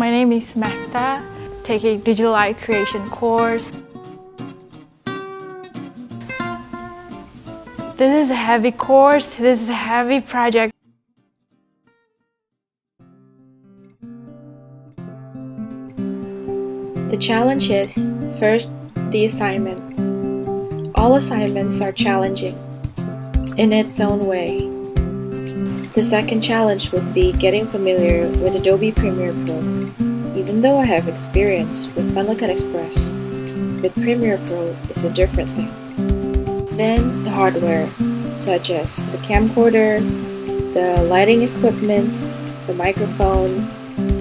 My name is Mehta, taking digital art creation course. This is a heavy course, this is a heavy project. The challenge is, first, the assignments. All assignments are challenging, in its own way. The second challenge would be getting familiar with Adobe Premiere Pro. Even though I have experience with Final Cut Express, with Premiere Pro is a different thing. Then the hardware, such as the camcorder, the lighting equipments, the microphone,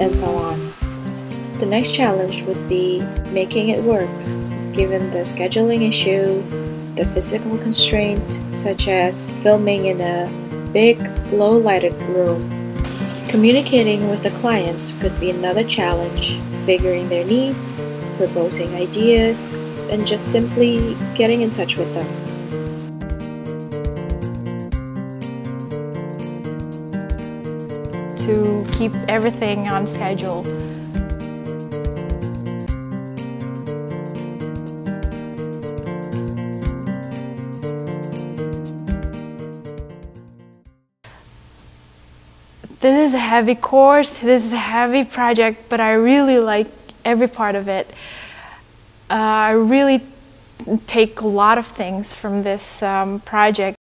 and so on. The next challenge would be making it work, given the scheduling issue, the physical constraint, such as filming in a big, low-lighted room. Communicating with the clients could be another challenge, figuring their needs, proposing ideas, and just simply getting in touch with them. To keep everything on schedule. This is a heavy course, this is a heavy project, but I really like every part of it. I really take a lot of things from this project.